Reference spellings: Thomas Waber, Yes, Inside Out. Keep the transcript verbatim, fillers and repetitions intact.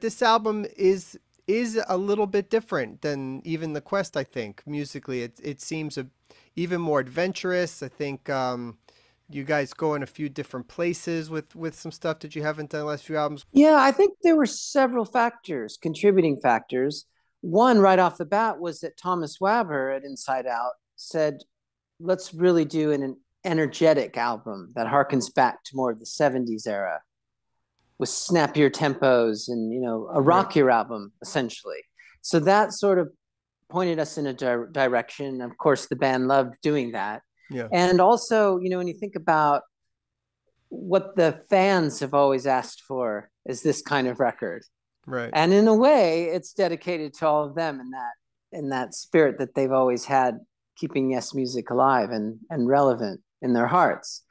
This album is is a little bit different than even The Quest, I think. Musically, it, it seems a, even more adventurous. I think um, you guys go in a few different places with, with some stuff that you haven't done the last few albums. Yeah, I think there were several factors, contributing factors. One right off the bat was that Thomas Waber at Inside Out said, let's really do an, an energetic album that harkens back to more of the seventies era, with snappier tempos and, you know, a rockier right. album, essentially. So that sort of pointed us in a di direction. Of course, the band loved doing that. Yeah. And also, you know, when you think about what the fans have always asked for is this kind of record. Right. And in a way, it's dedicated to all of them in that, in that spirit that they've always had, keeping Yes music alive and, and relevant in their hearts.